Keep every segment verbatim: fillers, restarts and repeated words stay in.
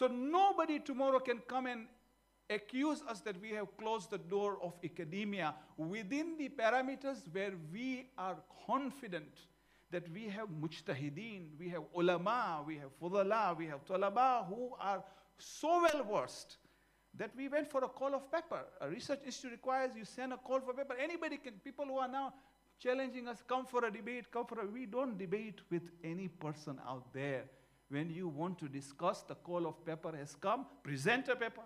So nobody tomorrow can come and accuse us that we have closed the door of academia within the parameters where we are confident that we have mujtahideen, we have ulama, we have fudala, we have talaba who are so well versed that we went for a call of paper. A research institute requires you send a call for paper. Anybody can, people who are now challenging us, come for a debate, come for a, we don't debate with any person out there. When you want to discuss, the call of paper has come, present a paper.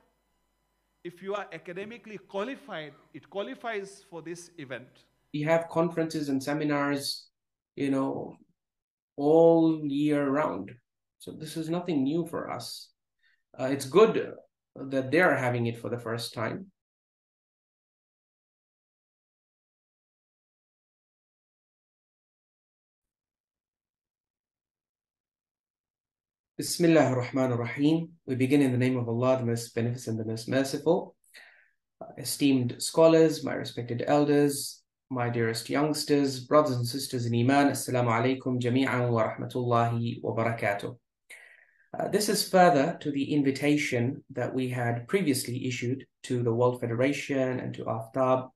If you are academically qualified, it qualifies for this event. We have conferences and seminars, you know, all year round. So this is nothing new for us. Uh, it's good that they are having it for the first time. Bismillah ar-Rahman ar-Rahim. We begin in the name of Allah, the most beneficent, the most merciful. Uh, esteemed scholars, my respected elders, my dearest youngsters, brothers and sisters in Iman, Assalamu alaikum jami'an wa rahmatullahi wa barakatuh. Uh, this is further to the invitation that we had previously issued to the World Federation and to Aftab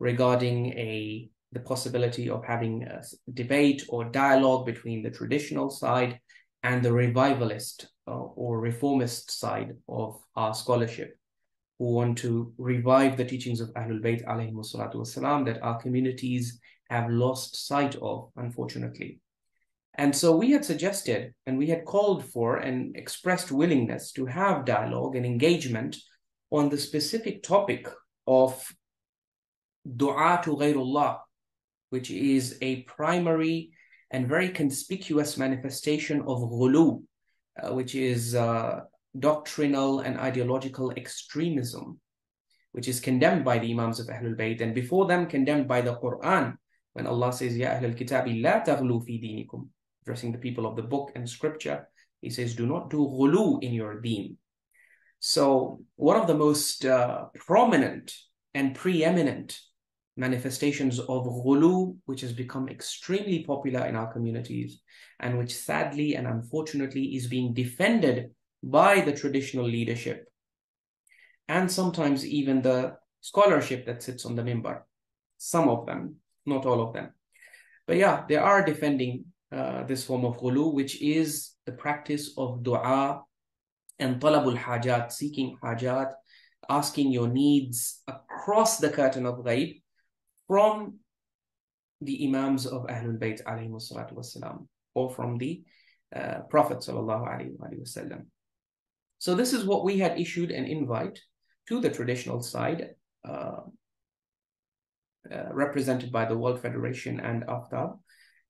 regarding a, the possibility of having a debate or dialogue between the traditional side and the revivalist uh, or reformist side of our scholarship, who want to revive the teachings of Ahlul Bayt alayhimu salatu wasalam that our communities have lost sight of, unfortunately. And so we had suggested and we had called for and expressed willingness to have dialogue and engagement on the specific topic of dua to ghayrullah, which is a primary and very conspicuous manifestation of Ghuluww, uh, which is uh, doctrinal and ideological extremism, which is condemned by the Imams of Ahlul Bayt, and before them condemned by the Quran, when Allah says, Ya Ahlul Kitabi la taghlu fi dinikum, addressing the people of the book and scripture, He says, do not do Ghuluww in your deen. So one of the most uh, prominent and preeminent manifestations of Ghuluww, which has become extremely popular in our communities and which sadly and unfortunately is being defended by the traditional leadership and sometimes even the scholarship that sits on the minbar. Some of them, not all of them. But yeah, they are defending uh, this form of Ghuluww, which is the practice of dua and talabul hajat, seeking hajat, asking your needs across the curtain of ghaib, from the Imams of Ahlul Bayt alayhimu salatu wasalam, or from the uh, Prophet sallallahu alayhi wa sallam. So this is what we had issued an invite to the traditional side, uh, uh, represented by the World Federation and Aftab,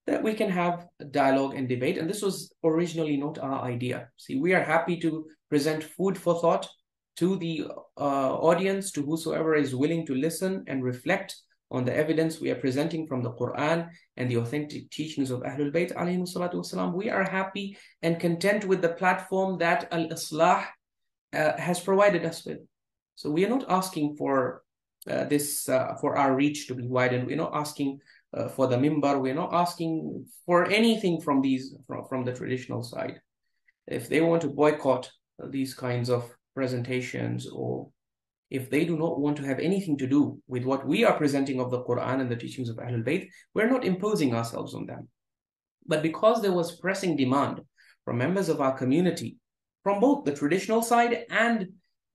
that we can have dialogue and debate. And this was originally not our idea. See, we are happy to present food for thought to the uh, audience, to whosoever is willing to listen and reflect on the evidence we are presenting from the Quran and the authentic teachings of Ahlul Bayt alayhimu salatu wasalam. We are happy and content with the platform that Al-Islah uh, has provided us with. So we are not asking for uh, this, uh, for our reach to be widened. We're not asking uh, for the mimbar. We're not asking for anything from these, from, from the traditional side. If they want to boycott these kinds of presentations, or if they do not want to have anything to do with what we are presenting of the Quran and the teachings of Ahlul Bayt, we're not imposing ourselves on them. But because there was pressing demand from members of our community, from both the traditional side and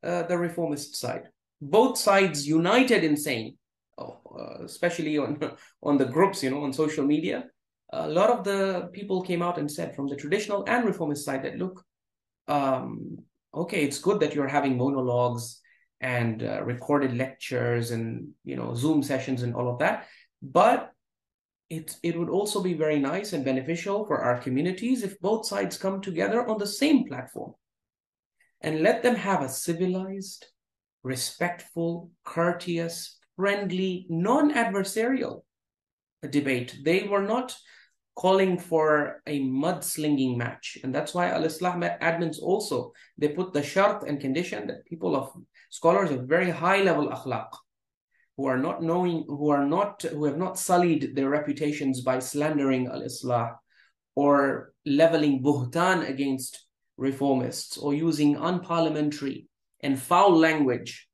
uh, the reformist side, both sides united in saying, oh, uh, especially on, on the groups, you know, on social media, a lot of the people came out and said from the traditional and reformist side that, look, um, okay, it's good that you're having monologues and uh, recorded lectures and, you know, Zoom sessions and all of that. But it, it would also be very nice and beneficial for our communities if both sides come together on the same platform and let them have a civilized, respectful, courteous, friendly, non-adversarial debate. They were not calling for a mudslinging match. And that's why Al-Islah admins also, they put the shart and condition that people of, scholars of very high level akhlaq, who are not knowing, who are not, who have not sullied their reputations by slandering Al-Islah or leveling buhtan against reformists or using unparliamentary and foul language,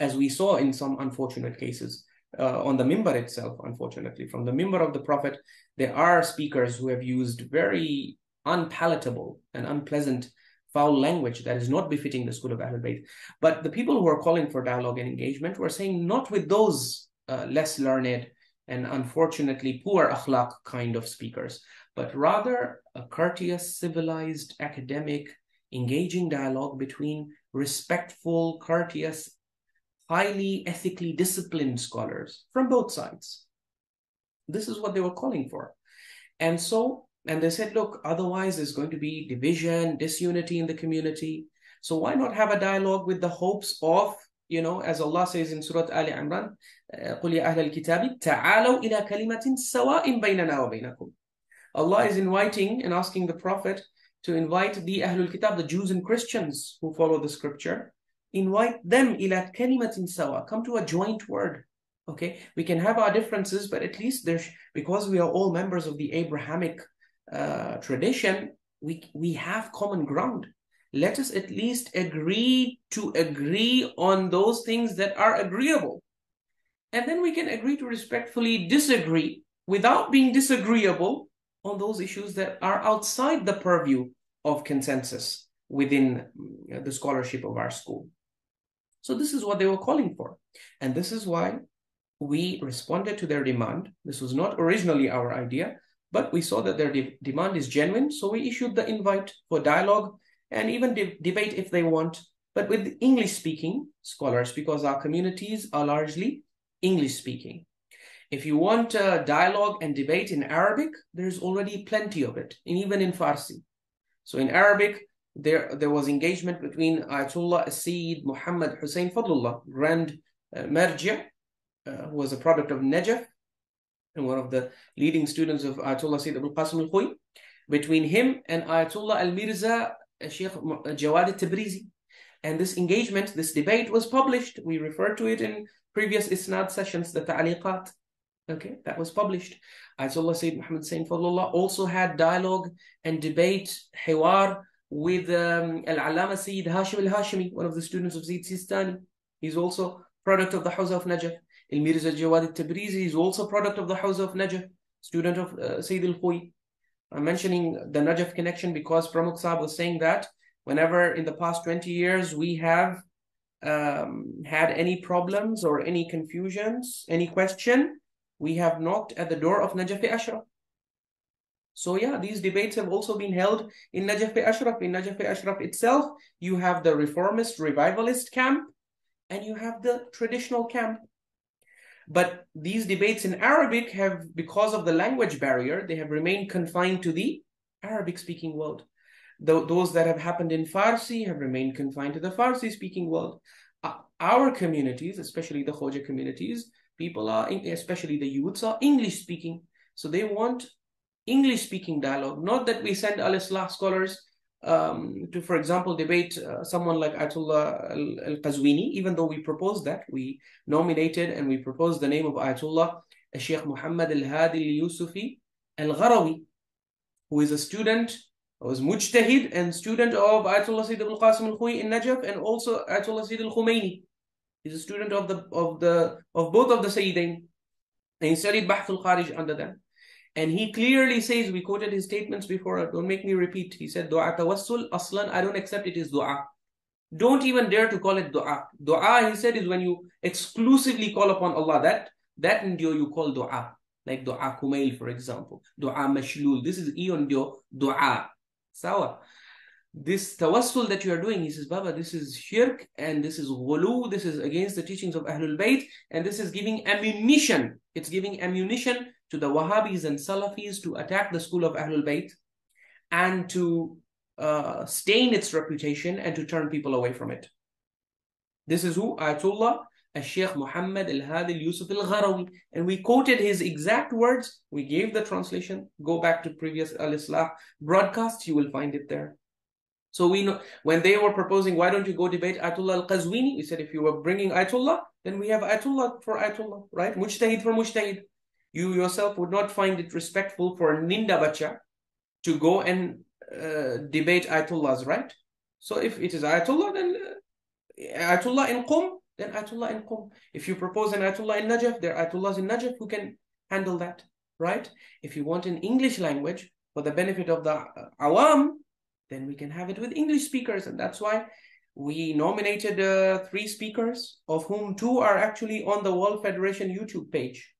as we saw in some unfortunate cases uh, on the mimbar itself, unfortunately. From the mimbar of the Prophet, there are speakers who have used very unpalatable and unpleasant foul language that is not befitting the school of Ahlul Bayt. But the people who are calling for dialogue and engagement were saying not with those uh, less learned and unfortunately poor akhlaq kind of speakers, but rather a courteous, civilized, academic, engaging dialogue between respectful, courteous, highly ethically disciplined scholars from both sides. This is what they were calling for. And so, and they said, look, otherwise there's going to be division, disunity in the community. So why not have a dialogue with the hopes of, you know, as Allah says in Surah Ali Imran, قُلْ يَا أَهْلَ الْكِتَابِ تَعَالَوْا إِلَى كَلِمَةٍ سَوَاءٍ بَيْنَنَا وَبَيْنَكُمْ. Allah is inviting and asking the Prophet to invite the Ahlul Kitab, the Jews and Christians who follow the scripture, invite them, إِلَى كَلِمَةٍ سَوَاءٍ, come to a joint word. Okay, we can have our differences, but at least there's, because we are all members of the Abrahamic uh, tradition, we, we have common ground. Let us at least agree to agree on those things that are agreeable. And then we can agree to respectfully disagree without being disagreeable on those issues that are outside the purview of consensus within the scholarship of our school. So this is what they were calling for. And this is why we responded to their demand. This was not originally our idea, but we saw that their de- demand is genuine. So we issued the invite for dialogue and even de- debate if they want, but with English-speaking scholars, because our communities are largely English-speaking. If you want uh, dialogue and debate in Arabic, there's already plenty of it, and even in Farsi. So in Arabic, there, there was engagement between Ayatollah Sayyid Muhammad Hussein Fadlullah, Grand uh, Marja, uh, who was a product of Najaf, and one of the leading students of Ayatollah Sayyid al-Qasim al-Khoei, between him and Ayatollah Al-Mirza Sheikh Jawad Al-Tabrizi. And this engagement, this debate was published. We referred to it in previous Isnad sessions, the Ta'aliqat. Okay, that was published. Ayatollah Sayyid Muhammad Hussein Fadlullah also had dialogue and debate, hiwar, with um, Al-Allama Sayyid Hashim Al-Hashimi, one of the students of Zayd Sistani. He's also product of the Hawza of Najaf. Al-Mirza Jawad Al-Tabrizi is also product of the Hawza of Najaf, student of uh, Sayyid Al-Khoei. I'm mentioning the Najaf connection because Pramukh Saab was saying that whenever in the past twenty years we have um, had any problems or any confusions, any question, we have knocked at the door of Najaf-e-Ashraf. So yeah, these debates have also been held in Najaf-e-Ashraf. In Najaf-e-Ashraf itself, you have the reformist, revivalist camp, and you have the traditional camp. But these debates in Arabic have, because of the language barrier, they have remained confined to the Arabic-speaking world. Th- those that have happened in Farsi have remained confined to the Farsi-speaking world. Uh, our communities, especially the Khoja communities, people are, especially the youths, are English-speaking. So they want English-speaking dialogue. Not that we send Al-Islah scholars um, to, for example, debate uh, someone like Ayatollah Al-Kazwini, even though we proposed that. We nominated and we proposed the name of Ayatollah Sheikh Muhammad al Hadi al-Yusufi al-Gharawi, who is a student, who is mujtahid and student of Ayatollah Sayyid al-Qasim al-Khoei in Najaf, and also Ayatollah Sayyid al-Khumaini. He's a student of the of the of both of the Sayyidain, and he studied Bahth al-Kharij under them. And he clearly says, we quoted his statements before, don't make me repeat. He said, Dua tawassul, aslan, I don't accept it is dua. Don't even dare to call it dua. Dua, he said, is when you exclusively call upon Allah. That that ndio you call dua. Like dua kumail, for example. Dua mashlul. This is eon ndio dua. Sawa. This tawassul that you are doing, he says, Baba, this is shirk, and this is ghuluww, this is against the teachings of Ahlul Bayt, and this is giving ammunition. It's giving ammunition to the Wahhabis and Salafis to attack the school of Ahlul Bayt and to uh, stain its reputation and to turn people away from it. This is who? Ayatollah Sheikh Muhammad al-Hadi al-Yusuf al-Gharawi. And we quoted his exact words. We gave the translation. Go back to previous Al-Islah broadcasts. You will find it there. So we know when they were proposing, why don't you go debate Ayatollah al-Qazwini? We said, if you were bringing Ayatollah, then we have Ayatollah for Ayatollah, right? Mujtahid for Mujtahid. You yourself would not find it respectful for a Ninda Bacha to go and uh, debate Ayatollahs, right? So if it is Ayatollah, then uh, Ayatollah in Qom, then Ayatollah in Qom. If you propose an Ayatollah in Najaf, there are Ayatollahs in Najaf who can handle that, right? If you want an English language for the benefit of the uh, awam, then we can have it with English speakers. And that's why we nominated uh, three speakers, of whom two are actually on the World Federation YouTube page.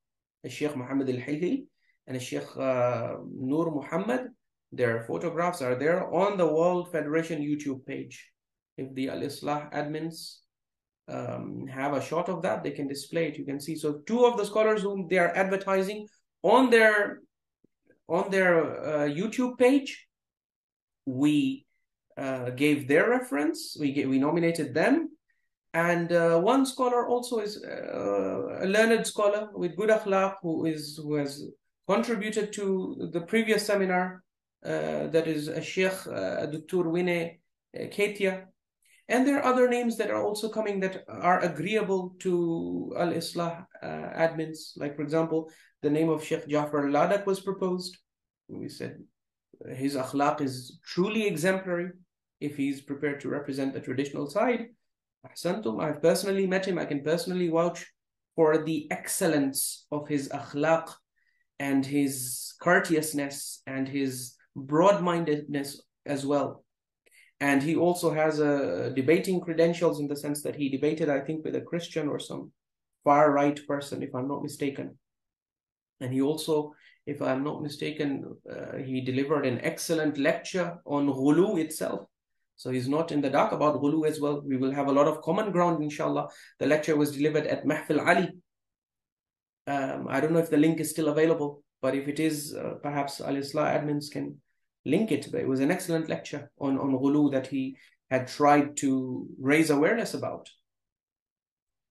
Sheikh Mohammed Al Hilali and Sheikh uh, Nur Muhammad. Their photographs are there on the World Federation YouTube page. If the Al-Islah admins um, have a shot of that, they can display it, you can see. So two of the scholars whom they are advertising on their, on their uh, YouTube page, we uh, gave their reference, we, gave, we nominated them. And uh, one scholar also is uh, a learned scholar with good akhlaq, who is who has contributed to the previous seminar. Uh, that is a Sheikh uh, Doctor Winay Ketia, and there are other names that are also coming that are agreeable to Al-Islah uh, admins. Like for example, the name of Sheikh Jafar Ladak was proposed. We said his akhlaq is truly exemplary if he's prepared to represent the traditional side. Ahsantum, I've personally met him. I can personally vouch for the excellence of his akhlaq and his courteousness and his broad-mindedness as well. And he also has a debating credentials in the sense that he debated, I think, with a Christian or some far-right person, if I'm not mistaken. And he also, if I'm not mistaken, uh, he delivered an excellent lecture on Ghuluww itself. So he's not in the dark about Ghuluww as well. We will have a lot of common ground, inshallah. The lecture was delivered at Mahfile Ali. Um, I don't know if the link is still available, but if it is, uh, perhaps Al-Islah admins can link it. But it was an excellent lecture on, on Ghuluww that he had tried to raise awareness about.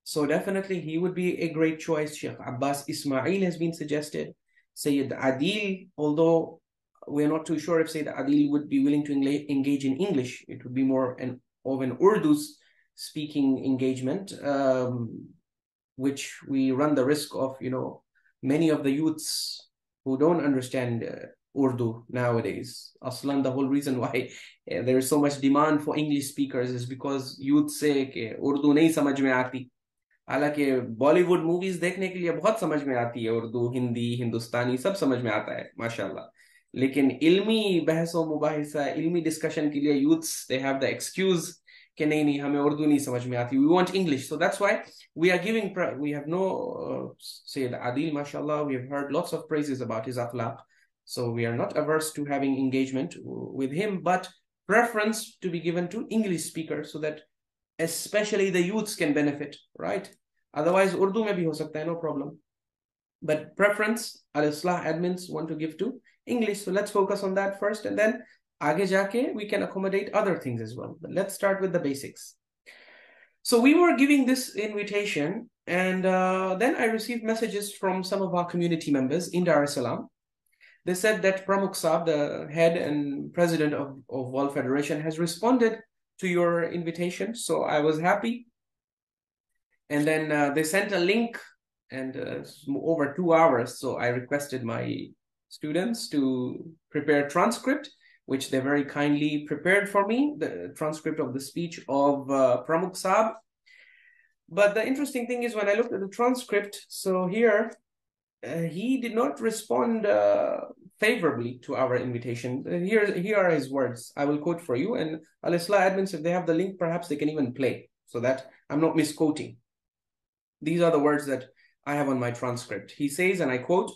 So definitely he would be a great choice. Sheikh Abbas Ismail has been suggested. Sayyid Adil, although we're not too sure if Sayyid Adil would be willing to engage in English. It would be more an, of an Urdu-speaking engagement, um, which we run the risk of, you know, many of the youths who don't understand uh, Urdu nowadays. Aslan, the whole reason why uh, there is so much demand for English speakers is because youths say that Urdu nahi samajh mein aati. Halanki Bollywood movies dekhne ke liye bahut samajh mein aati hai. Urdu, Hindi, Hindustani, sab samajh mein aata hai, mashallah. Lekin ilmi bahas aur mubahisa, ilmi discussion ke liye youths, they have the excuse ke nahi nahi hame Urdu nahi samajh mein aati, we want English. So that's why we are giving, we have no, uh, Sayyid Adil, mashallah, we have heard lots of praises about his akhlaq. So we are not averse to having engagement with him, but preference to be given to English speakers so that especially the youths can benefit, right? Otherwise, Urdu mein bhi ho sakta hai, no problem. But preference, Al-Islah admins want to give to English. So let's focus on that first, and then aage jaake we can accommodate other things as well. But let's start with the basics. So we were giving this invitation, and uh, then I received messages from some of our community members in Dar es Salaam. They said that Pramukh Saab, the head and president of, of World Federation, has responded to your invitation. So I was happy. And then uh, they sent a link, and uh, over two hours. So I requested my students to prepare transcript, which they very kindly prepared for me, the transcript of the speech of uh, Pramukh Saab. But the interesting thing is when I looked at the transcript, so here, uh, he did not respond uh, favorably to our invitation. Here, here are his words. I will quote for you, and Al-Islah admins, if they have the link, perhaps they can even play so that I'm not misquoting. These are the words that I have on my transcript. He says, and I quote,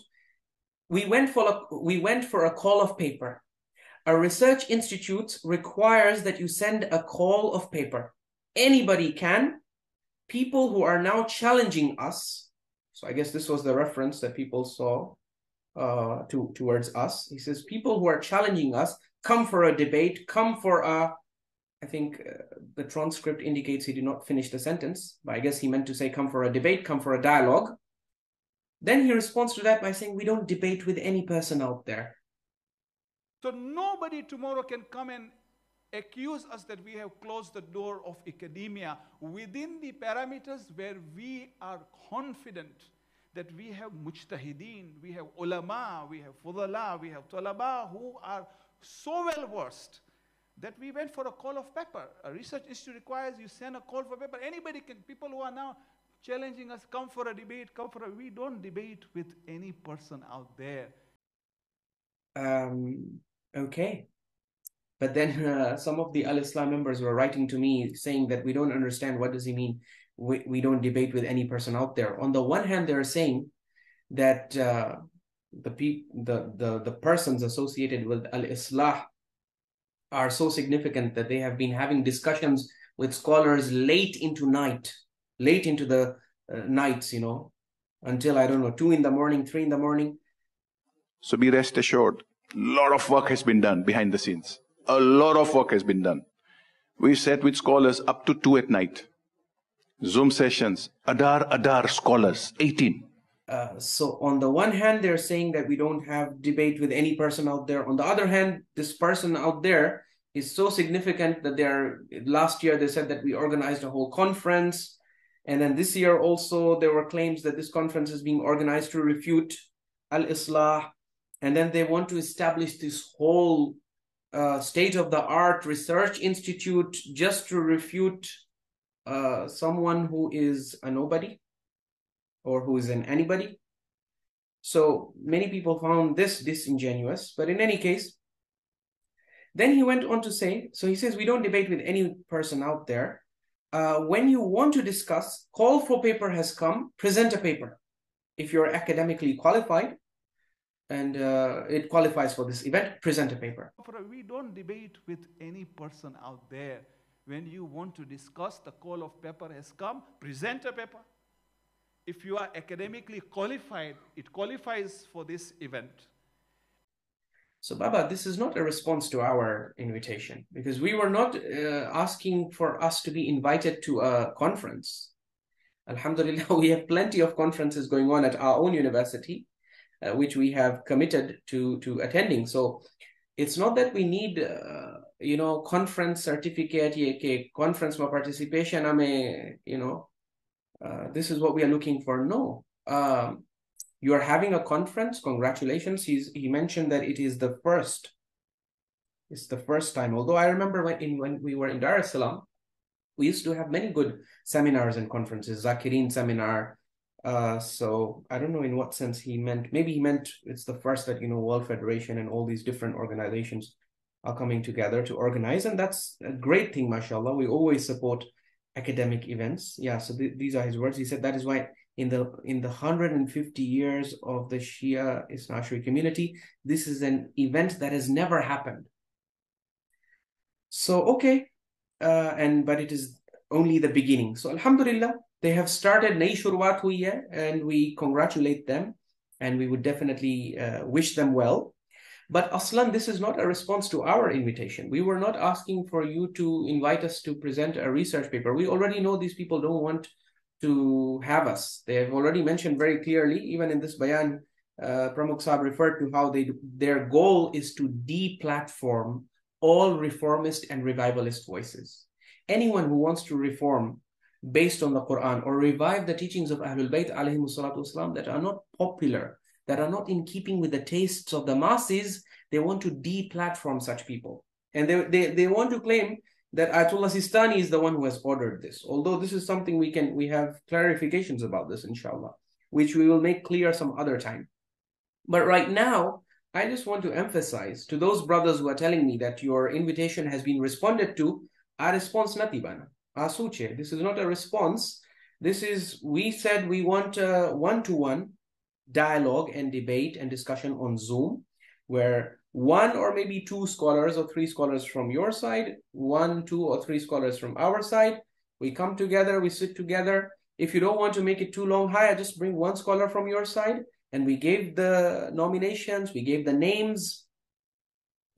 we went for a, we went for a call of paper. A research institute requires that you send a call of paper. Anybody can. People who are now challenging us. So I guess this was the reference that people saw uh, to, towards us. He says, people who are challenging us, come for a debate, come for a, I think uh, the transcript indicates he did not finish the sentence, but I guess he meant to say, come for a debate, come for a dialogue. Then he responds to that by saying, we don't debate with any person out there. So nobody tomorrow can come and accuse us that we have closed the door of academia within the parameters where we are confident that we have mujtahideen, we have ulama, we have fudala, we have talaba who are so well versed that we went for a call of paper. A research institute requires you send a call for paper. Anybody can, people who are now challenging us, come for a debate, come for a, we don't debate with any person out there. Um, okay. But then uh, some of the Al-Islah members were writing to me saying that we don't understand, what does he mean? We, we don't debate with any person out there. On the one hand, they're saying that uh, the, pe the, the, the persons associated with Al-Islah are so significant that they have been having discussions with scholars late into night, late into the uh, nights, you know, until, I don't know, two in the morning, three in the morning. So be rest assured, a lot of work has been done behind the scenes. A lot of work has been done. We sat with scholars up to two at night. Zoom sessions, Adar, Adar scholars, eighteen. Uh, so on the one hand, they're saying that we don't have debate with any person out there. On the other hand, this person out there is so significant that they're, last year they said that we organized a whole conference. And then this year also, there were claims that this conference is being organized to refute Al-Islah. And then they want to establish this whole uh, state-of-the-art research institute just to refute uh, someone who is a nobody, or who is in anybody. So many people found this disingenuous, but in any case, then he went on to say, so he says, we don't debate with any person out there. Uh, when you want to discuss, call for paper has come, present a paper. If you're academically qualified, and uh, it qualifies for this event, present a paper. We don't debate with any person out there. When you want to discuss, the call of paper has come, present a paper. If you are academically qualified, it qualifies for this event. So Baba, this is not a response to our invitation, because we were not uh, asking for us to be invited to a conference. Alhamdulillah, we have plenty of conferences going on at our own university, uh, which we have committed to, to attending. So it's not that we need, uh, you know, conference certificate, conference participation, you know, Uh, this is what we are looking for. No, um, you are having a conference. Congratulations. He's, he mentioned that it is the first. It's the first time. Although I remember when, in, when we were in Dar es Salaam, we used to have many good seminars and conferences, Zakirin seminar. Uh, so I don't know in what sense he meant. Maybe he meant it's the first that, you know, World Federation and all these different organizations are coming together to organize. And that's a great thing, mashallah. We always support academic events. Yeah, so th these are his words. He said that is why in the in the one hundred fifty years of the Shia Ismaili community, this is an event that has never happened. So, okay, uh, and but it is only the beginning. So, alhamdulillah, they have started Nayi Shuruaat Hui Hai, and we congratulate them, and we would definitely uh, wish them well. But aslan, this is not a response to our invitation. We were not asking for you to invite us to present a research paper. We already know these people don't want to have us. They have already mentioned very clearly, even in this bayan, uh, Pramukh Sahib referred to how they do, their goal is to de-platform all reformist and revivalist voices. Anyone who wants to reform based on the Quran or revive the teachings of Ahlul Bayt alayhimu salatu wasalam that are not popular, that are not in keeping with the tastes of the masses, they want to de-platform such people. And they, they, they want to claim that Ayatollah Sistani is the one who has ordered this. Although this is something we can, we have clarifications about this, inshallah, which we will make clear some other time. But right now, I just want to emphasize to those brothers who are telling me that your invitation has been responded to, our response nati bana. Asuche, this is not a response. This is, we said we want a one-to-one dialogue and debate and discussion on Zoom, where one or maybe two scholars or three scholars from your side, one, two or three scholars from our side, we come together, we sit together. If you don't want to make it too long, hi, I just bring one scholar from your side, and we gave the nominations, we gave the names.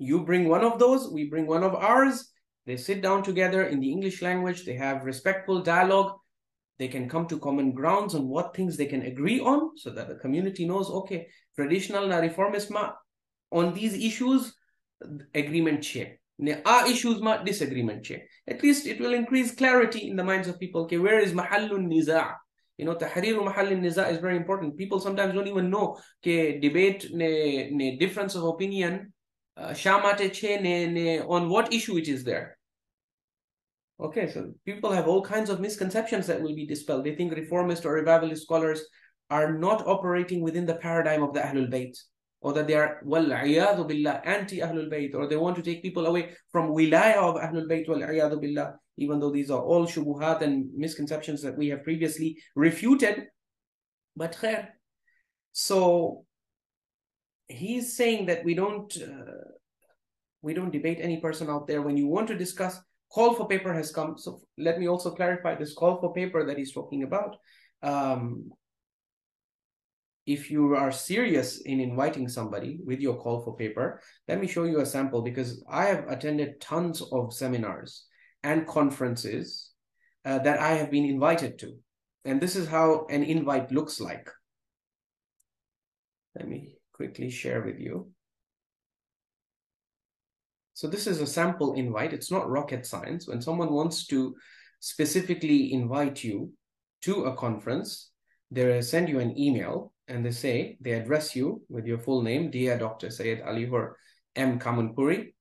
You bring one of those, we bring one of ours. They sit down together in the English language, they have respectful dialogue. They can come to common grounds on what things they can agree on so that the community knows, okay, traditional na reformist ma on these issues, agreement che. Ne a issues ma disagreement che. At least it will increase clarity in the minds of people. Okay, where is mahallun niza'? You know, tahriru mahallun niza' is very important. People sometimes don't even know, okay, debate ne, ne difference of opinion uh, Shamate Che Ne Ne, on what issue it is there. Okay, so people have all kinds of misconceptions that will be dispelled. They think reformist or revivalist scholars are not operating within the paradigm of the Ahlul Bayt, or that they are, wal-iyadu billah, anti-Ahlul Bayt, or they want to take people away from wilayah of Ahlul Bayt, wal-iyadu billah, even though these are all shubuhat and misconceptions that we have previously refuted. But khair. So he's saying that we don't, uh, we don't debate any person out there. When you want to discuss, call for paper has come. So let me also clarify this call for paper that he's talking about. Um, If you are serious in inviting somebody with your call for paper, let me show you a sample, because I have attended tons of seminars and conferences uh, that I have been invited to. And this is how an invite looks like. Let me quickly share with you. So this is a sample invite. It's not rocket science. When someone wants to specifically invite you to a conference, they send you an email. And they say, they address you with your full name, Dear Doctor Syed Ali Hur Kamoonpuri.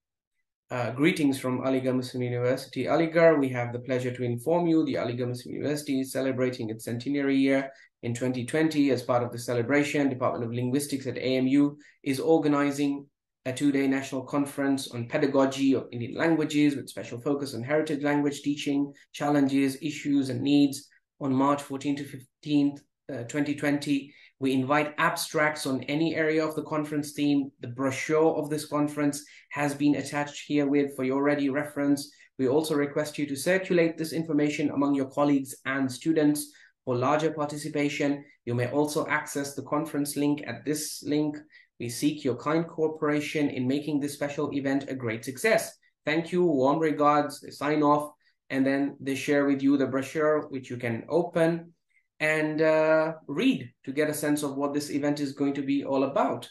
Uh, greetings from Aligarh Muslim University, Aligarh. We have the pleasure to inform you the Aligarh Muslim University is celebrating its centenary year in twenty twenty. As part of the celebration, Department of Linguistics at A M U is organizing a two-day national conference on pedagogy of Indian languages with special focus on heritage language teaching, challenges, issues, and needs on March fourteenth to fifteenth, uh, twenty twenty. We invite abstracts on any area of the conference theme. The brochure of this conference has been attached herewith for your ready reference. We also request you to circulate this information among your colleagues and students for larger participation. You may also access the conference link at this link. We seek your kind cooperation in making this special event a great success. Thank you, warm regards. They sign off, and then they share with you the brochure, which you can open and uh, read to get a sense of what this event is going to be all about.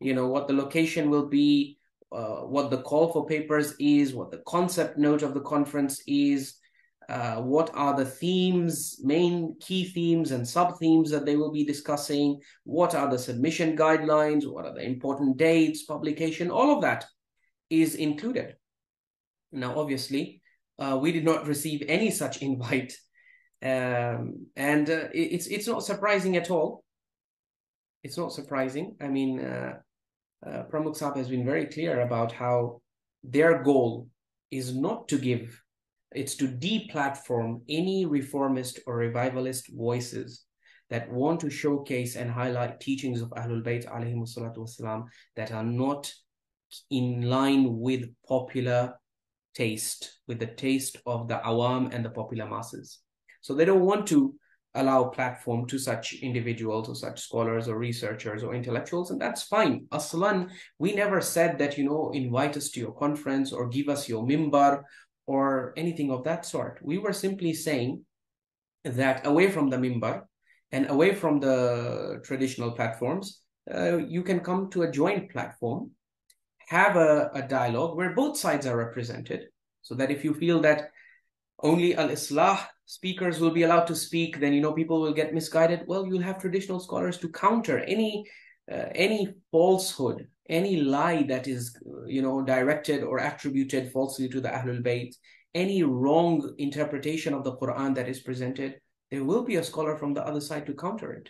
You know, what the location will be, uh, what the call for papers is, what the concept note of the conference is, uh, what are the themes, main key themes and sub-themes that they will be discussing, what are the submission guidelines, what are the important dates, publication, all of that is included. Now, obviously, uh, we did not receive any such invite. Um, and uh, it's it's not surprising at all. It's not surprising. I mean, uh, uh, Pramukh Sahib has been very clear about how their goal is not to give, it's to deplatform any reformist or revivalist voices that want to showcase and highlight teachings of Ahlul Bayt alayhimu salatu wasalam that are not in line with popular taste, with the taste of the awam and the popular masses. So they don't want to allow platform to such individuals or such scholars or researchers or intellectuals, and that's fine. Aslan, we never said that, you know, invite us to your conference or give us your mimbar or anything of that sort. We were simply saying that away from the mimbar and away from the traditional platforms, uh, you can come to a joint platform, have a, a dialogue where both sides are represented, so that if you feel that only Al-Islah speakers will be allowed to speak, then, you know, people will get misguided. Well, you'll have traditional scholars to counter any uh, any falsehood, any lie that is, you know, directed or attributed falsely to the Ahlul Bayt, any wrong interpretation of the Quran that is presented. There will be a scholar from the other side to counter it,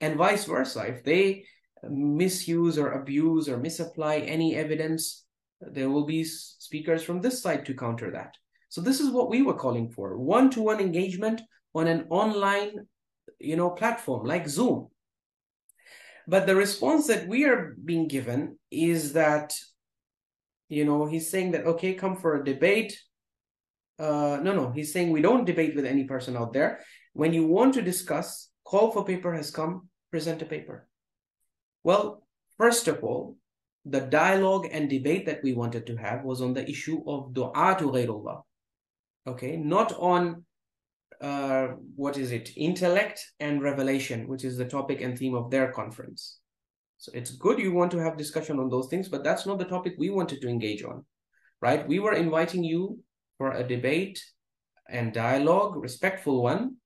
and vice versa. If they misuse or abuse or misapply any evidence, there will be speakers from this side to counter that. So this is what we were calling for, one-to-one engagement on an online, you know, platform like Zoom. But the response that we are being given is that, you know, he's saying that, okay, come for a debate. Uh, no, no, he's saying we don't debate with any person out there. When you want to discuss, call for paper has come, present a paper. Well, first of all, the dialogue and debate that we wanted to have was on the issue of du'a to ghayrullah. Okay, not on, uh, what is it, intellect and revelation, which is the topic and theme of their conference. So it's good you want to have discussion on those things, but that's not the topic we wanted to engage on, right? We were inviting you for a debate and dialogue, respectful one,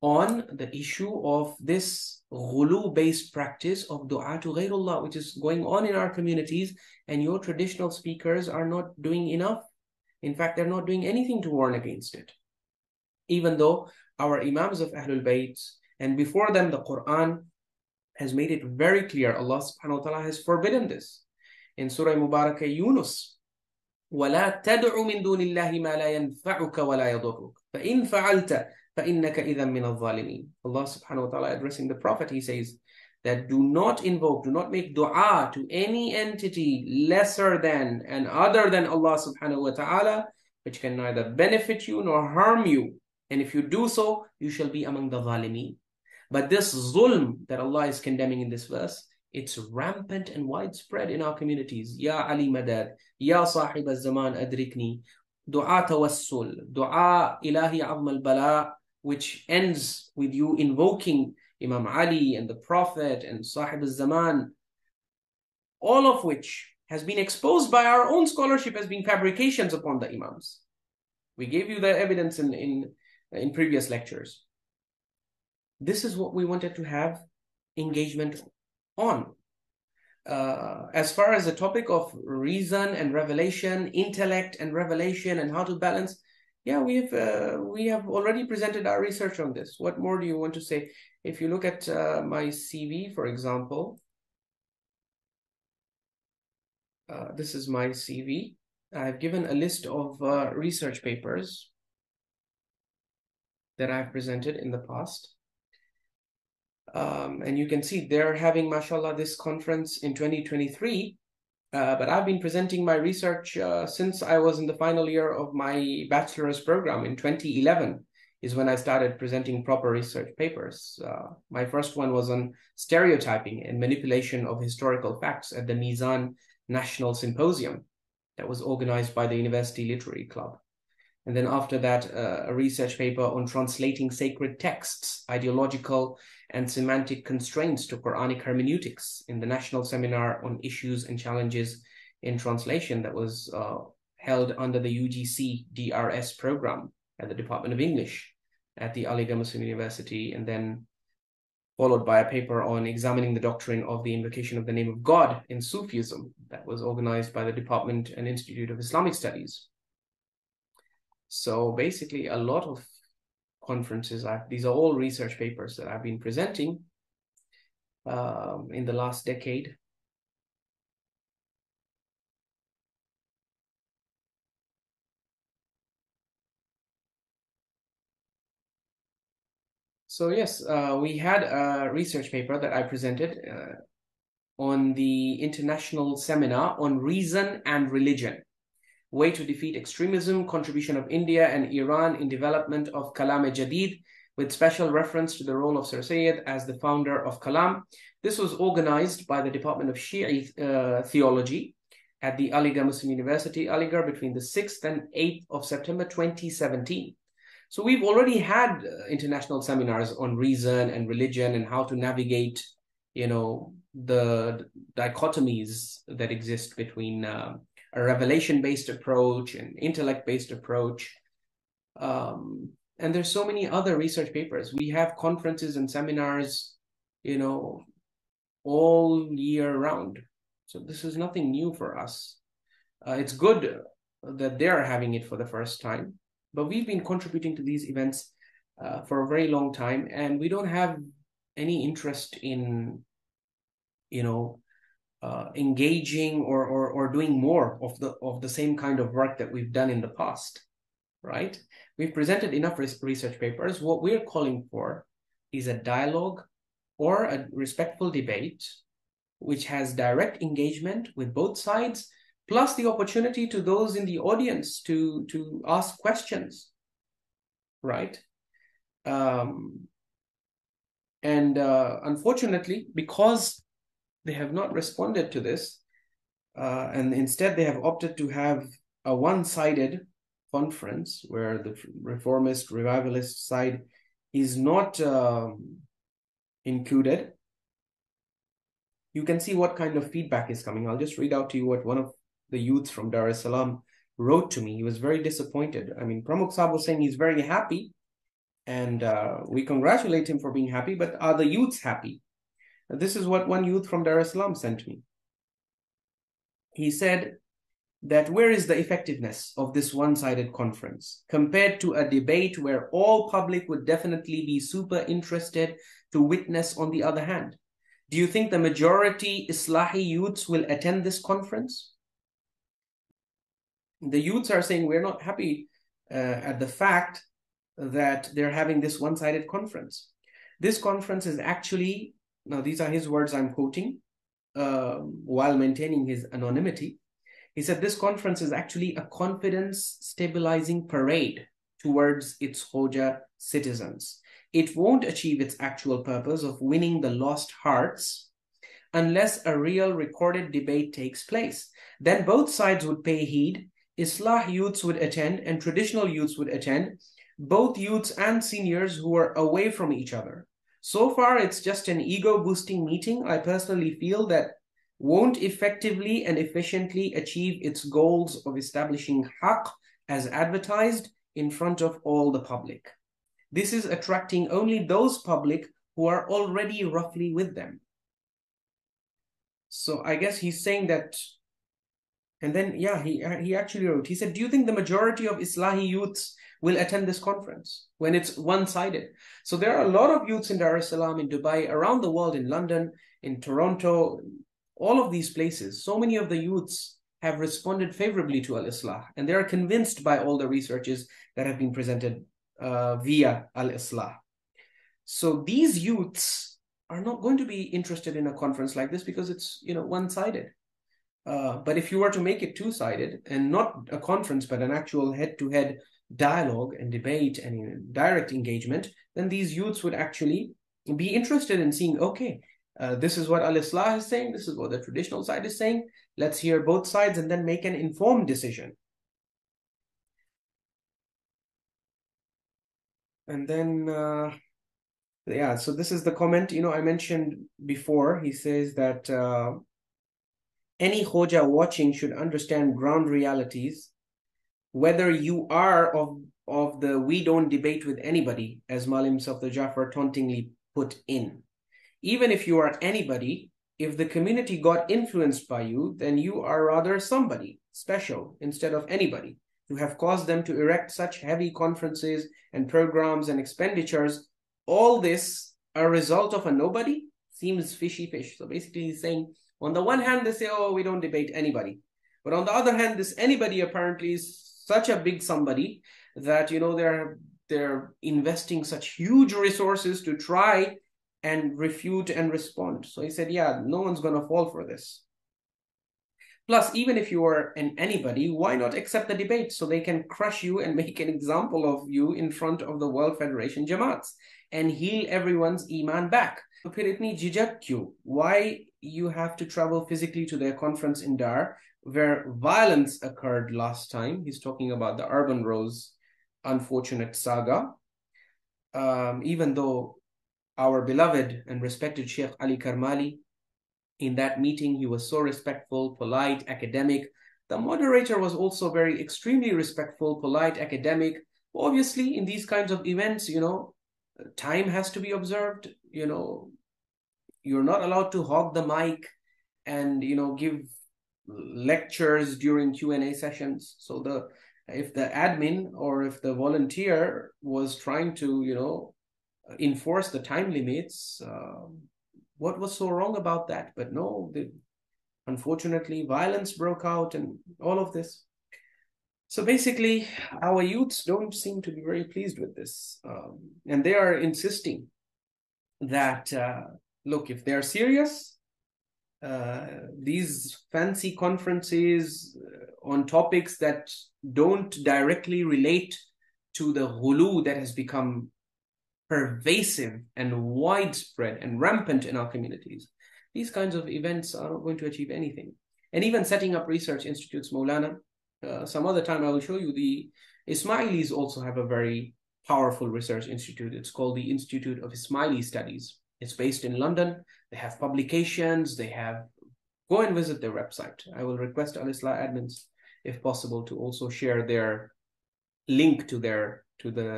on the issue of this Ghuluww-based practice of dua to ghayrullah, which is going on in our communities, and your traditional speakers are not doing enough. In fact, they're not doing anything to warn against it. Even though our Imams of Ahlul Bayt, and before them the Quran, has made it very clear, Allah subhanahu wa ta'ala has forbidden this. In Surah Mubarakah Yunus, وَلَا تَدْعُ مِن دُونِ اللَّهِ مَا لَا يَنْفَعُكَ وَلَا يَضُرُّكَ فَإِنْ فَعَلْتَ فَإِنَّكَ إِذًا مِنَ الظَّالِمِينَ. Allah subhanahu wa ta'ala addressing the Prophet, he says that do not invoke, do not make dua to any entity lesser than and other than Allah subhanahu wa ta'ala, which can neither benefit you nor harm you. And if you do so, you shall be among the zalimeen. But this zulm that Allah is condemning in this verse, it's rampant and widespread in our communities. Ya Ali Madad, Ya Sahib al-Zaman Adrikni, Dua Tawassul, Dua Ilahi Azm al-Bala, which ends with you invoking Imam Ali and the Prophet and Sahib al-Zaman, all of which has been exposed by our own scholarship as being fabrications upon the Imams. We gave you the evidence in, in, in previous lectures. This is what we wanted to have engagement on. Uh, as far as the topic of reason and revelation, intellect and revelation, and how to balance, yeah, we have uh, we have already presented our research on this. What more do you want to say? If you look at uh, my C V, for example, uh, this is my C V. I've given a list of uh, research papers that I've presented in the past. Um, and you can see they're having, mashallah, this conference in twenty twenty-three. Uh, but I've been presenting my research uh, since I was in the final year of my bachelor's program in twenty eleven is when I started presenting proper research papers. Uh, my first one was on stereotyping and manipulation of historical facts at the Mizan National Symposium that was organized by the University Literary Club. And then after that, uh, a research paper on translating sacred texts, ideological and semantic constraints to Quranic hermeneutics in the National Seminar on Issues and Challenges in Translation that was uh, held under the U G C D R S program at the Department of English at the Aligarh Muslim University, and then followed by a paper on examining the doctrine of the invocation of the name of God in Sufism that was organized by the Department and Institute of Islamic Studies. So basically a lot of conferences, I've, these are all research papers that I've been presenting um, in the last decade. So yes, uh, we had a research paper that I presented uh, on the International Seminar on Reason and Religion, Way to Defeat Extremism, Contribution of India and Iran in Development of Kalam-e-Jadid, with special reference to the role of Sir Sayyid as the founder of Kalam. This was organized by the Department of Shi'i uh, Theology at the Aligarh Muslim University, Aligarh, between the sixth and eighth of September twenty seventeen. So we've already had uh, international seminars on reason and religion and how to navigate, you know, the dichotomies that exist between uh, a revelation-based approach, an intellect-based approach. Um, and there's so many other research papers. We have conferences and seminars, you know, all year round. So this is nothing new for us. Uh, it's good that they're having it for the first time, but we've been contributing to these events uh, for a very long time, and we don't have any interest in, you know, Uh, engaging or, or or doing more of the of the same kind of work that we've done in the past, right? We've presented enough res research papers. What we're calling for is a dialogue or a respectful debate, which has direct engagement with both sides, plus the opportunity to those in the audience to to ask questions, right? Um, and uh, unfortunately, because they have not responded to this, uh, and instead they have opted to have a one-sided conference where the reformist, revivalist side is not um, included. You can see what kind of feedback is coming. I'll just read out to you what one of the youths from Dar es Salaam wrote to me. He was very disappointed. I mean, Pramukh Saab was saying he's very happy And uh, we congratulate him for being happy, but are the youths happy? This is what one youth from Dar es Salaam sent me. He said that where is the effectiveness of this one-sided conference compared to a debate where all public would definitely be super interested to witness on the other hand? Do you think the majority Islahi youths will attend this conference? The youths are saying we're not happy uh, at the fact that they're having this one-sided conference. This conference is actually, now these are his words I'm quoting, uh, while maintaining his anonymity. He said, this conference is actually a confidence-stabilizing parade towards its Hoja citizens. It won't achieve its actual purpose of winning the lost hearts unless a real recorded debate takes place. Then both sides would pay heed. Islah youths would attend and traditional youths would attend, both youths and seniors who are away from each other. So far, it's just an ego-boosting meeting. I personally feel that won't effectively and efficiently achieve its goals of establishing haqq as advertised in front of all the public. This is attracting only those public who are already roughly with them. So I guess he's saying that, and then, yeah, he, he actually wrote, he said, do you think the majority of Islahi youths will attend this conference when it's one-sided? So there are a lot of youths in Dar es Salaam, in Dubai, around the world, in London, in Toronto, all of these places. So many of the youths have responded favorably to Al-Islah, and they are convinced by all the researches that have been presented uh, via Al-Islah. So these youths are not going to be interested in a conference like this because it's, you know, one-sided. Uh, but if you were to make it two-sided and not a conference, but an actual head-to-head dialogue and debate and direct engagement, then these youths would actually be interested in seeing, okay, Uh, this is what Al-Islah is saying, this is what the traditional side is saying, let's hear both sides and then make an informed decision. And then, uh, yeah, so this is the comment, you know, I mentioned before. He says that uh, any Hoja watching should understand ground realities, whether you are of, of the we don't debate with anybody, as Malim Safdar Jafar tauntingly put in. Even if you are anybody, if the community got influenced by you, then you are rather somebody special instead of anybody. You have caused them to erect such heavy conferences and programs and expenditures. All this, a result of a nobody, seems fishy fish. So basically he's saying, on the one hand, they say, oh, we don't debate anybody. But on the other hand, this anybody apparently is such a big somebody that, you know, they're, they're investing such huge resources to try and refute and respond. So he said, yeah, no one's going to fall for this. Plus, even if you are an anybody, why not accept the debate so they can crush you and make an example of you in front of the World Federation Jamaats and heal everyone's iman back? Why you have to travel physically to their conference in Dar where violence occurred last time? He's talking about the Urban Rose unfortunate saga. Um, even though our beloved and respected Sheikh Ali Karmali, in that meeting, he was so respectful, polite, academic. The moderator was also very extremely respectful, polite, academic. Obviously, in these kinds of events, you know, time has to be observed. You know, you're not allowed to hog the mic and, you know, give lectures during Q and A sessions. So the if the admin or if the volunteer was trying to, you know, enforce the time limits, uh, what was so wrong about that? But no, they, unfortunately, violence broke out and all of this. So basically, our youths don't seem to be very pleased with this. Um, and they are insisting that, uh, look, if they're serious, uh, these fancy conferences on topics that don't directly relate to the ghuluww that has become pervasive and widespread and rampant in our communities. These kinds of events are not going to achieve anything. And even setting up research institutes, Maulana, uh, some other time I will show you, the Ismailis also have a very powerful research institute. It's called the Institute of Ismaili Studies. It's based in London. They have publications. They have, go and visit their website. I will request Al-Islah admins, if possible, to also share their link to their, to the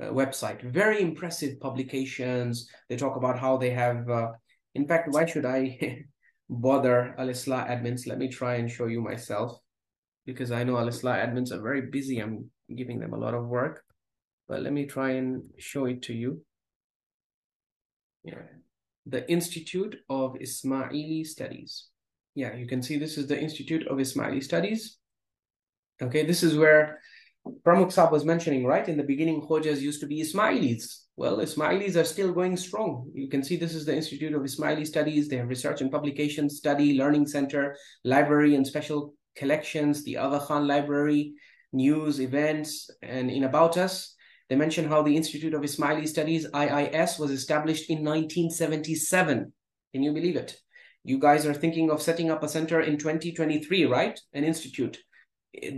uh, website. Very impressive publications. They talk about how they have, uh, in fact, why should I bother Al-Islah admins? Let me try and show you myself, because I know Al-Islah admins are very busy. I'm giving them a lot of work, but let me try and show it to you. Yeah. The Institute of Ismaili Studies. Yeah, you can see this is the Institute of Ismaili Studies. Okay, this is where Pramukh Saab was mentioning, right? In the beginning, Khojas used to be Ismailis. Well, Ismailis are still going strong. You can see this is the Institute of Ismaili Studies. They have research and publication, study, learning center, library and special collections, the Aga Khan Library, news, events, and in About Us. They mention how the Institute of Ismaili Studies, I I S, was established in nineteen seventy-seven. Can you believe it? You guys are thinking of setting up a center in twenty twenty-three, right? An institute.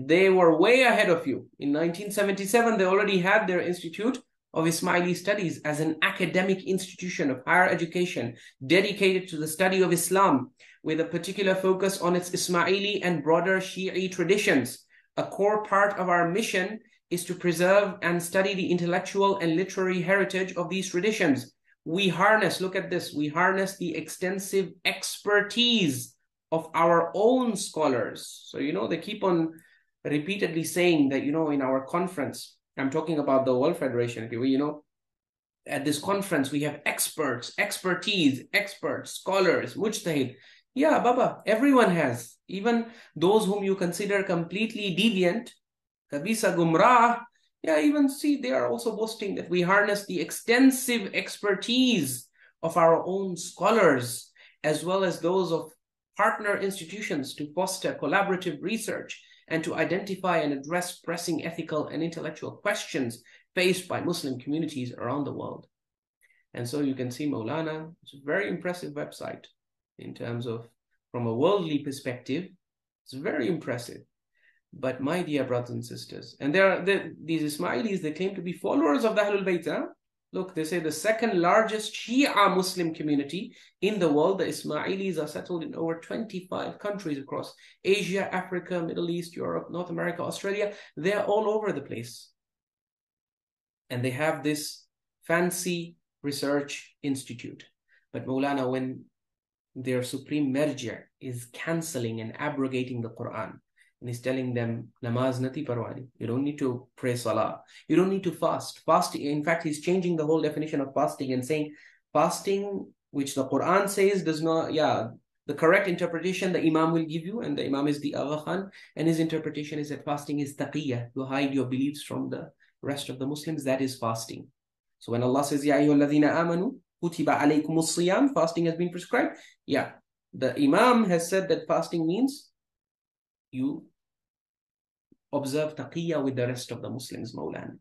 They were way ahead of you. In nineteen seventy-seven, they already had their Institute of Ismaili Studies as an academic institution of higher education dedicated to the study of Islam, with a particular focus on its Ismaili and broader Shi'i traditions. A core part of our mission is to preserve and study the intellectual and literary heritage of these traditions. We harness, look at this, we harness the extensive expertise of our own scholars. So, you know, they keep on repeatedly saying that, you know, in our conference, I'm talking about the World Federation, okay, we, you know, at this conference, we have experts, expertise, experts, scholars, mujtahid. Yeah, Baba, everyone has. Even those whom you consider completely deviant, Kabisa Gumrah, yeah, even see, they are also boasting that we harness the extensive expertise of our own scholars, as well as those of partner institutions, to foster collaborative research and to identify and address pressing ethical and intellectual questions faced by Muslim communities around the world. And so you can see Maulana, it's a very impressive website in terms of, from a worldly perspective, it's very impressive. But my dear brothers and sisters, and there are the, these Ismailis, they claim to be followers of the Ahlul Bayt. Huh? Look, they say the second largest Shia Muslim community in the world, the Ismailis, are settled in over twenty-five countries across Asia, Africa, Middle East, Europe, North America, Australia. They're all over the place. And they have this fancy research institute. But Maulana, when their supreme merja is cancelling and abrogating the Quran, and he's telling them, namaz nati parwani. You don't need to pray salah. You don't need to fast. Fast. In fact, he's changing the whole definition of fasting and saying fasting, which the Quran says does not, yeah, the correct interpretation the Imam will give you, and the Imam is the Agha Khan, and his interpretation is that fasting is taqiyya, to hide your beliefs from the rest of the Muslims. That is fasting. So when Allah says, Ya ayyuhalladhina amanu, kutiba alaykumus siyam, fasting has been prescribed. Yeah, the Imam has said that fasting means you observe taqiyya with the rest of the Muslims, Maulana.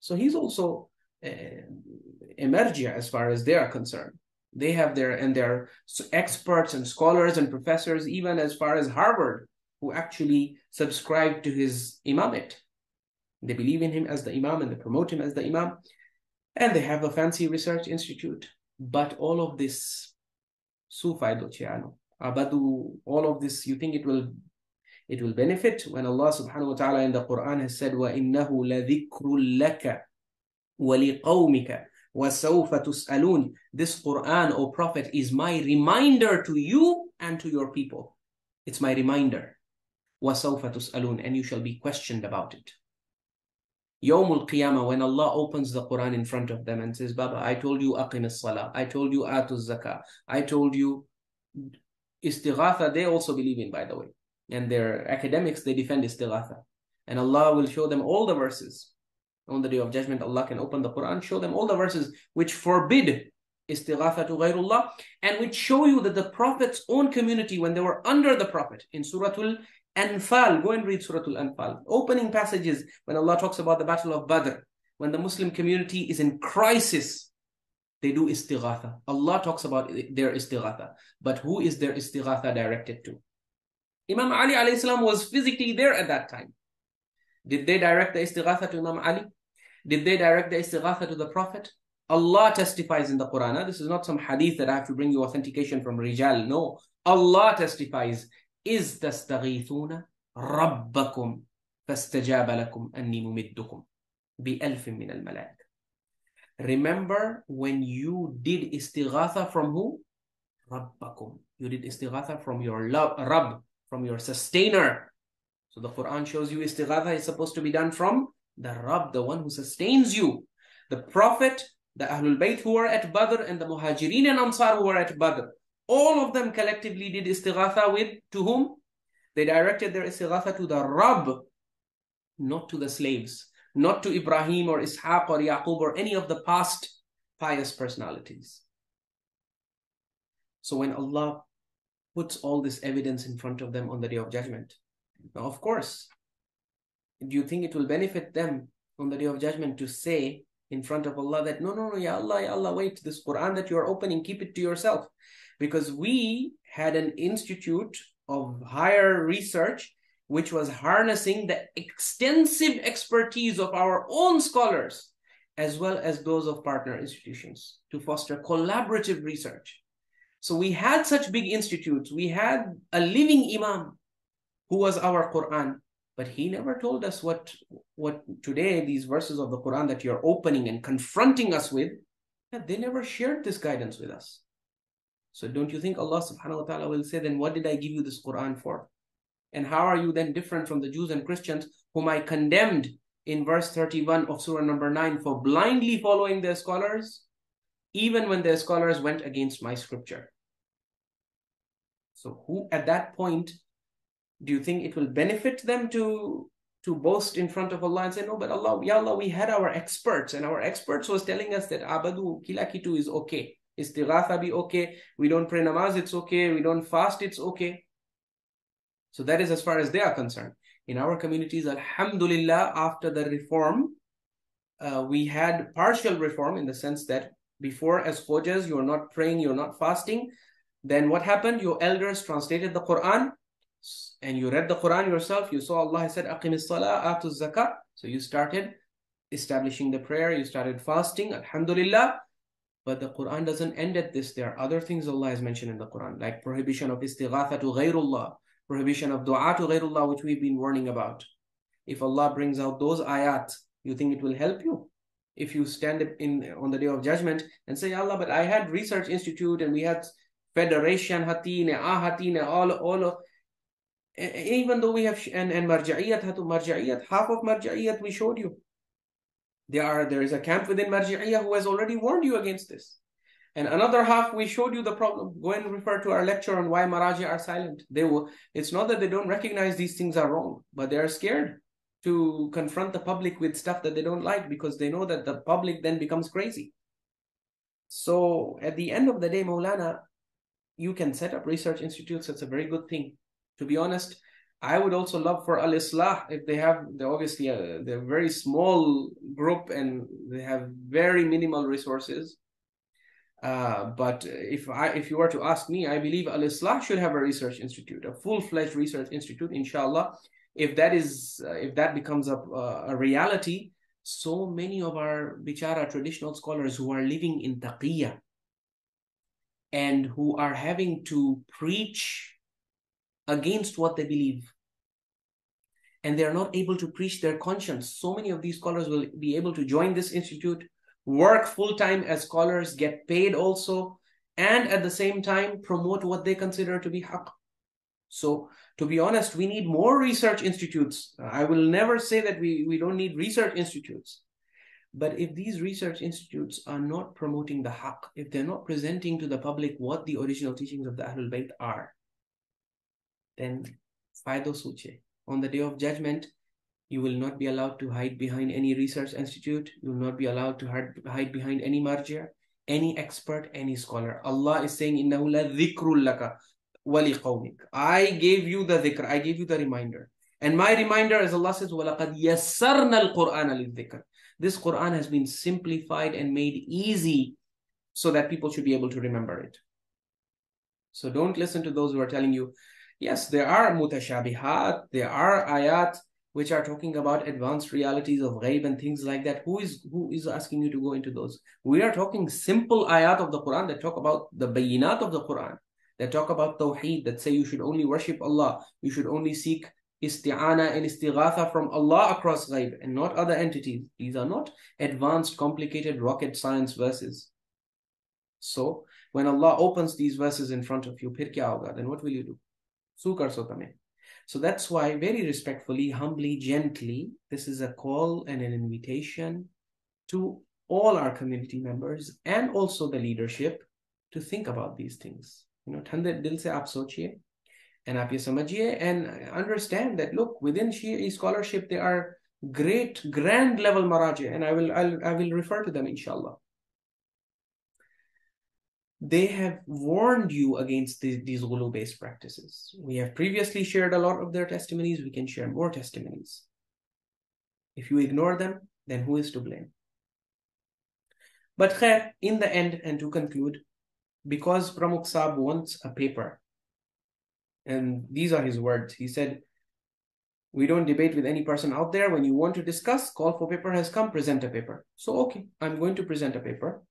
So he's also uh, a merji as far as they are concerned. They have their, and their experts and scholars and professors, even as far as Harvard, who actually subscribe to his imamate. They believe in him as the imam and they promote him as the imam. And they have a fancy research institute. But all of this, su faido che hanno, abadu, all of this, you think it will It will benefit when Allah subhanahu wa ta'ala in the Quran has said, وَإِنَّهُ لَذِكْرٌ لَكَ وَلِقَوْمِكَ وَسَوْفَ تُسْأَلُونَ. This Quran, O Prophet, is my reminder to you and to your people. It's my reminder. وَسَوْفَ تُسْأَلُونَ. And you shall be questioned about it. Yawmul Qiyamah, when Allah opens the Quran in front of them and says, Baba, I told you aqim as-salah. I told you atuz zakah. I told you istighatha. They also believe in, by the way. And their academics, they defend istighatha. And Allah will show them all the verses. On the Day of Judgment, Allah can open the Quran, show them all the verses which forbid istighatha to ghayrullah, and which show you that the Prophet's own community, when they were under the Prophet, in Suratul Anfal, go and read Suratul Anfal. Opening passages, when Allah talks about the Battle of Badr, when the Muslim community is in crisis, they do istighatha. Allah talks about their istighatha. But who is their istighatha directed to? Imam Ali alayhi salam was physically there at that time. Did they direct the istighatha to Imam Ali? Did they direct the istighatha to the Prophet? Allah testifies in the Quran. This is not some hadith that I have to bring you authentication from Rijal. No. Allah testifies, Iz tastaghithuna rabbakum fastajaba lakum anni mumiddukum bi alfin min al-malaik. Remember when you did istighatha from who? Rabbakum. You did istighatha from your love, Rabb, from your sustainer. So the Quran shows you istighatha is supposed to be done from the Rabb, the one who sustains you. The Prophet, the Ahlul Bayt who were at Badr, and the Muhajirin and Ansar who were at Badr, all of them collectively did istighatha with, to whom? They directed their istighatha to the Rabb, not to the slaves, not to Ibrahim or Ishaq or Yaqub or any of the past pious personalities. So when Allah puts all this evidence in front of them on the Day of Judgment, now of course, do you think it will benefit them on the Day of Judgment to say in front of Allah that, no, no, no, Ya Allah, Ya Allah, wait, this Quran that you are opening, keep it to yourself? Because we had an institute of higher research which was harnessing the extensive expertise of our own scholars as well as those of partner institutions to foster collaborative research. So we had such big institutes. We had a living imam who was our Quran, but he never told us what, what today these verses of the Quran that you're opening and confronting us with, that they never shared this guidance with us. So don't you think Allah subhanahu wa ta'ala will say, then what did I give you this Quran for? And how are you then different from the Jews and Christians whom I condemned in verse thirty-one of surah number nine for blindly following their scholars, even when their scholars went against my scripture? So who at that point, do you think it will benefit them to, to boast in front of Allah and say, no, but Allah, Ya Allah, we had our experts, and our experts was telling us that abadu kilakitu is okay. Istighatha be okay. We don't pray namaz, it's okay. We don't fast, it's okay. So that is as far as they are concerned. In our communities, alhamdulillah, after the reform, uh, we had partial reform in the sense that before, as khojas, you're not praying, you're not fasting. Then what happened? Your elders translated the Quran and you read the Quran yourself. You saw Allah said, aqimis salah, atuz zakah. So you started establishing the prayer, you started fasting, alhamdulillah. But the Quran doesn't end at this. There are other things Allah has mentioned in the Quran, like prohibition of istighatha to ghayrullah, prohibition of dua to ghayrullah, which we've been warning about. If Allah brings out those ayat, you think it will help you? If you stand up in on the Day of Judgment and say, Allah, but I had research institute and we had federation, hatin, ahatin, all, all of, even though we have, and, and marja'iyat, hatu marja'iyat, half of marja'iyat we showed you. There are, there is a camp within marja'iyah who has already warned you against this. And another half, we showed you the problem. Go and refer to our lecture on why Maraji are silent. They will, it's not that they don't recognize these things are wrong, but they are scared to confront the public with stuff that they don't like because they know that the public then becomes crazy. So at the end of the day, Maulana, you can set up research institutes. That's a very good thing. To be honest, I would also love for Al-Islah, if they have, they obviously, uh, they're a very small group and they have very minimal resources. Uh, but if I, if you were to ask me, I believe Al-Islah should have a research institute, a full-fledged research institute, inshallah. If that is, uh, if that becomes a, uh, a reality, so many of our bichara traditional scholars who are living in taqiyya and who are having to preach against what they believe, and they are not able to preach their conscience. So many of these scholars will be able to join this institute, work full-time as scholars, get paid also, and at the same time promote what they consider to be haqq. So, to be honest, we need more research institutes. I will never say that we, we don't need research institutes. But if these research institutes are not promoting the haqq, if they're not presenting to the public what the original teachings of the Ahlul Bayt are, then faido suche. On the Day of Judgment, you will not be allowed to hide behind any research institute. You will not be allowed to hide behind any marja, any expert, any scholar. Allah is saying, innahu la dhikrul laka wa li qawmik. I gave you the dhikr. I gave you the reminder. And my reminder, as Allah says, وَلَقَدْ يَسَّرْنَا الْقُرْآنَ لِلذِّكْرِ. This Quran has been simplified and made easy so that people should be able to remember it. So don't listen to those who are telling you, yes, there are mutashabihat, there are ayat, which are talking about advanced realities of ghaib and things like that. Who is, who is asking you to go into those? We are talking simple ayat of the Quran that talk about the bayinat of the Quran, that talk about tawheed, that say you should only worship Allah, you should only seek isti'ana and istighatha from Allah across ghaib and not other entities. These are not advanced, complicated rocket science verses. So, when Allah opens these verses in front of you, phir kya hoga? Then what will you do? Su kar so tame. So that's why, very respectfully, humbly, gently, this is a call and an invitation to all our community members and also the leadership to think about these things. You know, thande dil se aap sochiye. And aap ye samajhiye and understand that, look, within Shia scholarship, there are great, grand level marajah, and I will, I'll, I will refer to them, inshallah. They have warned you against the, these ghuluww-based practices. We have previously shared a lot of their testimonies. We can share more testimonies. If you ignore them, then who is to blame? But khair, in the end, and to conclude, because Pramukh Saab wants a paper, and these are his words. He said, we don't debate with any person out there. When you want to discuss, call for paper has come, present a paper. So, okay, I'm going to present a paper.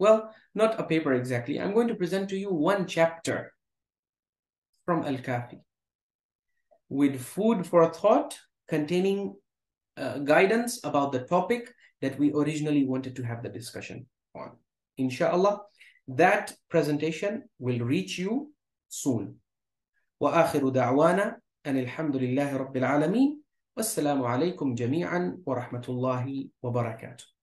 Well, not a paper exactly. I'm going to present to you one chapter from Al-Kafi with food for thought containing uh, guidance about the topic that we originally wanted to have the discussion on. Inshallah, that presentation will reach you soon. وآخر دعوانا أن الحمد لله رب العالمين والسلام عليكم جميعا ورحمة الله وبركاته.